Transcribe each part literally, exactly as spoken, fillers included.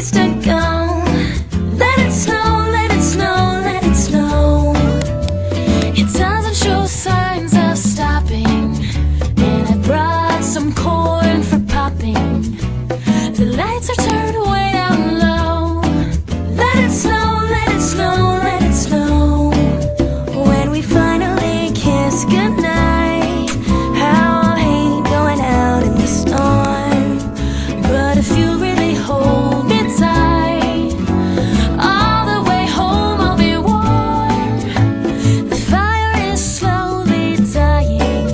place to go. Let it snow, let it snow, let it snow. It doesn't show signs of stopping, and I brought some corn for popping. The lights are turned way down low. Let it snow, let it snow, let it snow. When we finally kiss goodnight, how I hate going out in the storm. But if you really hold me tight, all the way home I'll be warm. The fire is slowly dying,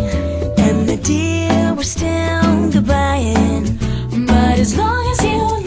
and the deer we're still goodbying. But as long as you